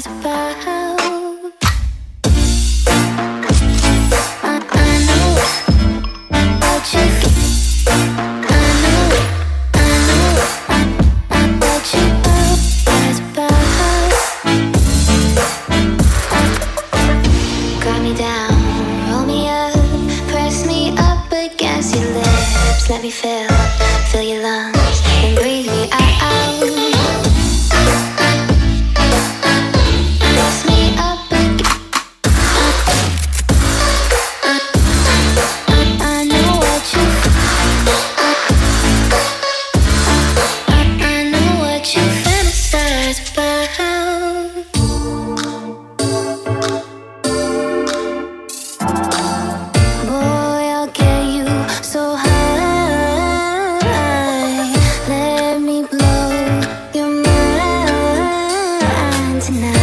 skies above. I know about you. I know about you. Skies above. Got me down, roll me up, press me up against your lips. Let me fill your lungs and breathe me out. Tonight.